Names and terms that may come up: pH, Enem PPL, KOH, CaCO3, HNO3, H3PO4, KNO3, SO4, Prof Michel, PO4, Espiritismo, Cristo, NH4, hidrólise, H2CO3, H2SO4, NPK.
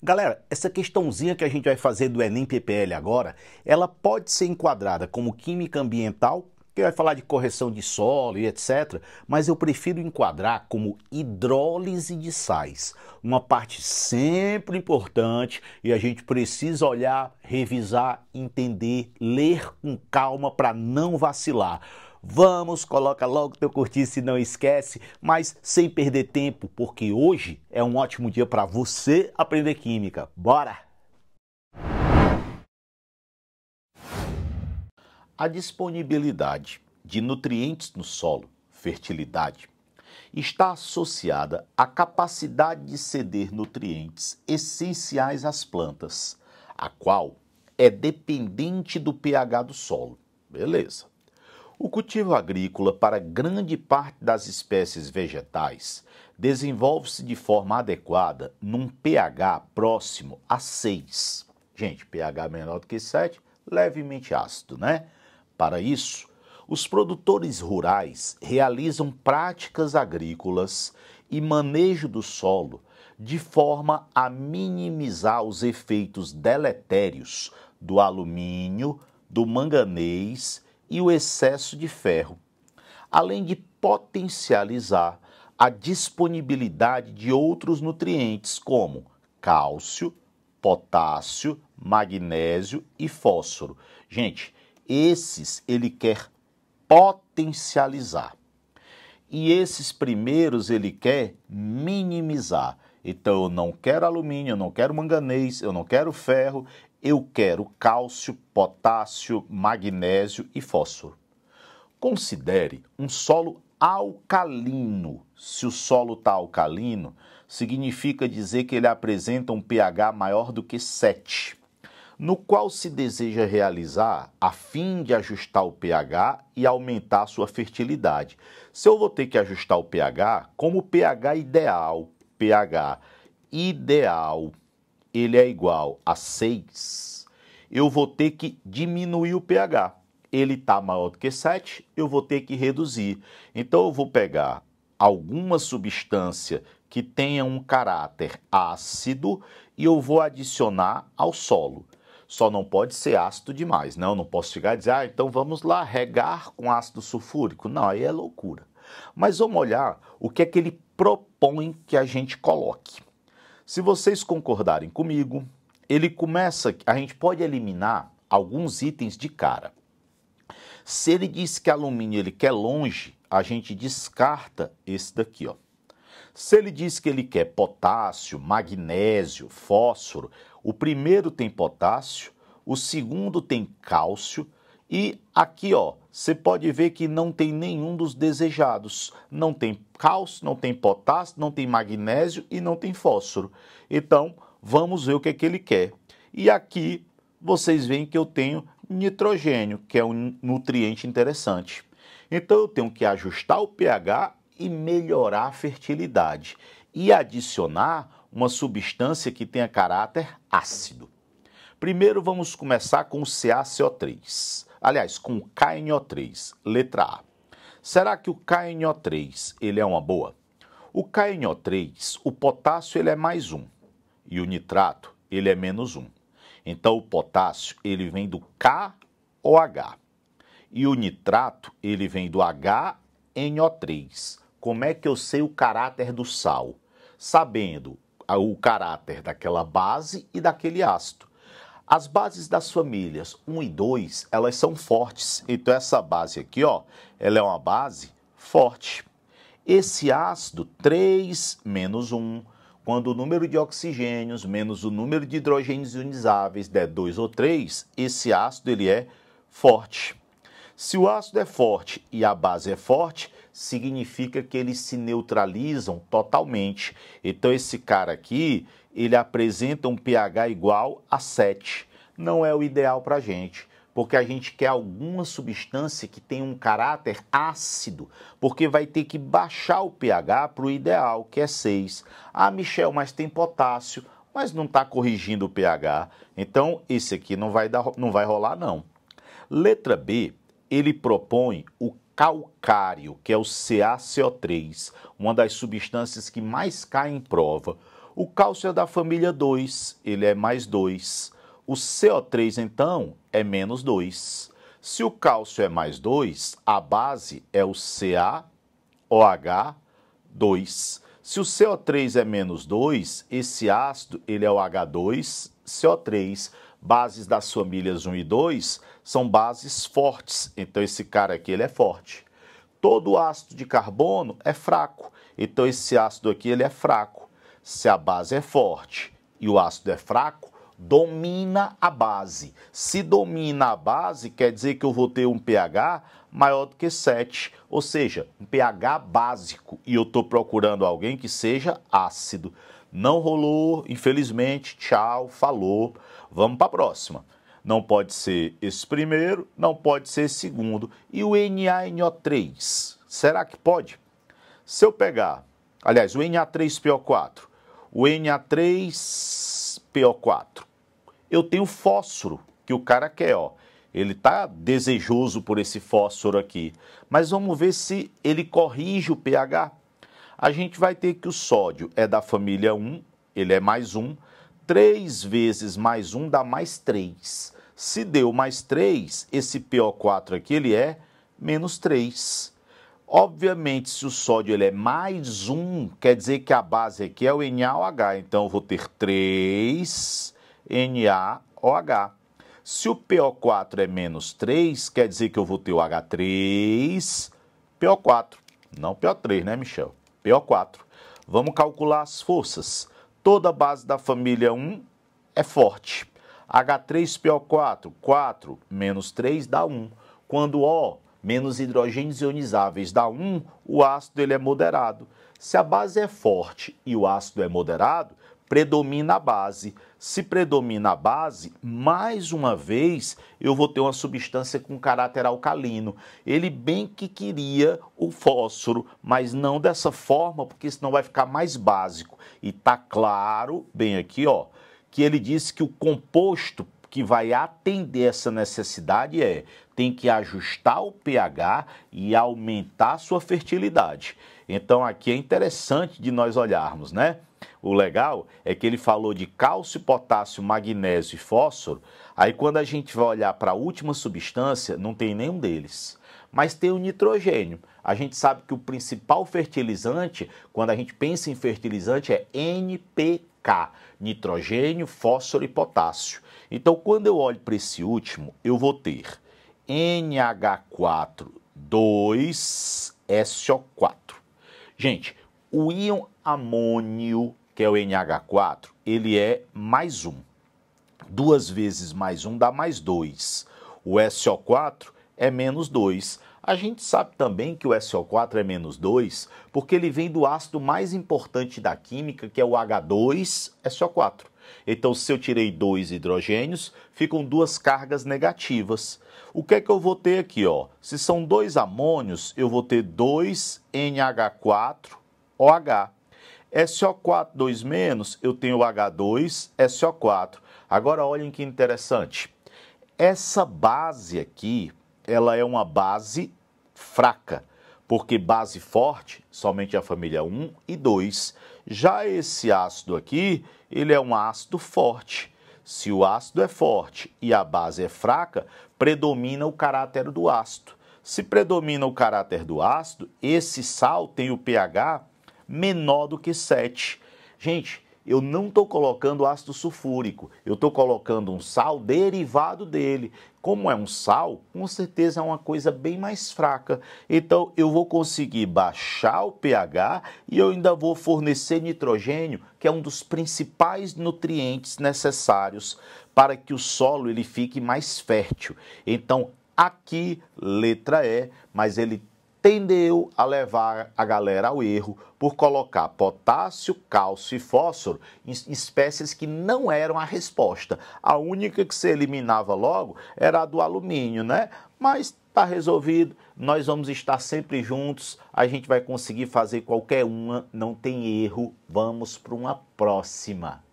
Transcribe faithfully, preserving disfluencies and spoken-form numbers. Galera, essa questãozinha que a gente vai fazer do Enem P P L agora, ela pode ser enquadrada como química ambiental, que vai falar de correção de solo e etcétera, mas eu prefiro enquadrar como hidrólise de sais, uma parte sempre importante e a gente precisa olhar, revisar, entender, ler com calma para não vacilar. Vamos, coloca logo teu curtir se não esquece, mas sem perder tempo, porque hoje é um ótimo dia para você aprender química. Bora! A disponibilidade de nutrientes no solo, fertilidade, está associada à capacidade de ceder nutrientes essenciais às plantas, a qual é dependente do pH do solo. Beleza. O cultivo agrícola para grande parte das espécies vegetais desenvolve-se de forma adequada num pH próximo a seis. Gente, pH menor do que sete, levemente ácido, né? Para isso, os produtores rurais realizam práticas agrícolas e manejo do solo de forma a minimizar os efeitos deletérios do alumínio, do manganês e o excesso de ferro, além de potencializar a disponibilidade de outros nutrientes como cálcio, potássio, magnésio e fósforo. Gente, esses ele quer potencializar e esses primeiros ele quer minimizar. Então eu não quero alumínio, eu não quero manganês, eu não quero ferro, eu quero cálcio, potássio, magnésio e fósforo. Considere um solo alcalino. Se o solo está alcalino, significa dizer que ele apresenta um pH maior do que sete, no qual se deseja realizar a fim de ajustar o pH e aumentar a sua fertilidade. Se eu vou ter que ajustar o pH, como o pH ideal, pH ideal, ele é igual a seis, eu vou ter que diminuir o pH. Ele está maior do que sete, eu vou ter que reduzir. Então eu vou pegar alguma substância que tenha um caráter ácido e eu vou adicionar ao solo. Só não pode ser ácido demais, não, não posso chegar e dizer, ah, então vamos lá regar com ácido sulfúrico. Não, aí é loucura. Mas vamos olhar o que é que ele propõe que a gente coloque. Se vocês concordarem comigo, ele começa, a gente pode eliminar alguns itens de cara. Se ele diz que alumínio ele quer longe, a gente descarta esse daqui, ó. Se ele diz que ele quer potássio, magnésio, fósforo, o primeiro tem potássio, o segundo tem cálcio e aqui, ó, você pode ver que não tem nenhum dos desejados. Não tem cálcio, não tem potássio, não tem magnésio e não tem fósforo. Então, vamos ver o que é que ele quer. E aqui, vocês veem que eu tenho nitrogênio, que é um nutriente interessante. Então, eu tenho que ajustar o pH e melhorar a fertilidade e adicionar uma substância que tenha caráter ácido. Primeiro, vamos começar com o C a C O três. Aliás, com o K N O três, letra A. Será que o K N O três ele é uma boa? O K N O três, o potássio ele é mais um e o nitrato ele é menos um. Então o potássio ele vem do K O H e o nitrato ele vem do H N O três. Como é que eu sei o caráter do sal? Sabendo o caráter daquela base e daquele ácido. As bases das famílias um e dois, elas são fortes. Então essa base aqui, ó, ela é uma base forte. Esse ácido, três menos um, quando o número de oxigênios menos o número de hidrogênios ionizáveis der dois ou três, esse ácido ele é forte. Se o ácido é forte e a base é forte, significa que eles se neutralizam totalmente. Então esse cara aqui, ele apresenta um pH igual a sete. Não é o ideal para a gente, porque a gente quer alguma substância que tenha um caráter ácido, porque vai ter que baixar o pH para o ideal, que é seis. Ah, Michel, mas tem potássio, mas não está corrigindo o pH. Então, esse aqui não vai dar, não vai rolar, não. Letra B, ele propõe o calcário, que é o C a C O três, uma das substâncias que mais cai em prova. O cálcio é da família dois, ele é mais dois. O C O três, então, é menos dois. Se o cálcio é mais dois, a base é o C A O H dois. Se o C O três é menos dois, esse ácido ele é o H dois C O três. Bases das famílias um e dois são bases fortes, então esse cara aqui ele é forte. Todo ácido de carbono é fraco, então esse ácido aqui ele é fraco. Se a base é forte e o ácido é fraco, domina a base. Se domina a base, quer dizer que eu vou ter um pH maior do que sete, ou seja, um pH básico, e eu estou procurando alguém que seja ácido. Não rolou, infelizmente, tchau, falou, vamos para a próxima. Não pode ser esse primeiro, não pode ser esse segundo. E o N A N O três, será que pode? Se eu pegar, aliás, o N A três P O quatro, o N A três P O quatro, eu tenho fósforo, que o cara quer, ó. Ele está desejoso por esse fósforo aqui. Mas vamos ver se ele corrige o pH. A gente vai ter que o sódio é da família um, ele é mais um. três vezes mais um dá mais três. Se deu mais três, esse P O quatro aqui ele é menos três. Obviamente, se o sódio ele é mais um, quer dizer que a base aqui é o NaOH. Então, eu vou ter três NaOH. Se o P O quatro é menos três, quer dizer que eu vou ter o H três P O quatro. Não P O três, né, Michel? P O quatro. Vamos calcular as forças. Toda base da família um é forte. H três P O quatro, quatro menos três dá um. Quando O, menos hidrogênios ionizáveis, dá um, o ácido ele é moderado. Se a base é forte e o ácido é moderado, predomina a base. Se predomina a base, mais uma vez, eu vou ter uma substância com caráter alcalino. Ele bem que queria o fósforo, mas não dessa forma, porque senão vai ficar mais básico. E tá claro, bem aqui, ó, que ele disse que o composto que vai atender essa necessidade é, tem que ajustar o pH e aumentar a sua fertilidade. Então aqui é interessante de nós olharmos, né? O legal é que ele falou de cálcio, potássio, magnésio e fósforo, aí quando a gente vai olhar para a última substância, não tem nenhum deles, mas tem o nitrogênio. A gente sabe que o principal fertilizante, quando a gente pensa em fertilizante, é N P K, nitrogênio, fósforo e potássio. Então, quando eu olho para esse último, eu vou ter N H quatro dois S O quatro. Gente, o íon amônio, que é o N H quatro, ele é mais um. Duas vezes mais um dá mais dois. O S O quatro é menos dois. A gente sabe também que o S O quatro é menos dois, porque ele vem do ácido mais importante da química, que é o H dois S O quatro. Então, se eu tirei dois hidrogênios, ficam duas cargas negativas. O que é que eu vou ter aqui, ó? Se são dois amônios, eu vou ter dois N H quatro O H. S O quatro, dois menos, eu tenho o H dois S O quatro. Agora, olhem que interessante. Essa base aqui, ela é uma base fraca, porque base forte, somente a família um e dois. Já esse ácido aqui, ele é um ácido forte. Se o ácido é forte e a base é fraca, predomina o caráter do ácido. Se predomina o caráter do ácido, esse sal tem o pH menor do que sete. Gente, eu não estou colocando ácido sulfúrico, eu estou colocando um sal derivado dele. Como é um sal, com certeza é uma coisa bem mais fraca. Então, eu vou conseguir baixar o pH e eu ainda vou fornecer nitrogênio, que é um dos principais nutrientes necessários para que o solo ele fique mais fértil. Então, aqui, letra E, mas ele tendeu a levar a galera ao erro por colocar potássio, cálcio e fósforo em espécies que não eram a resposta. A única que se eliminava logo era a do alumínio, né? Mas tá resolvido, nós vamos estar sempre juntos, a gente vai conseguir fazer qualquer uma, não tem erro. Vamos para uma próxima.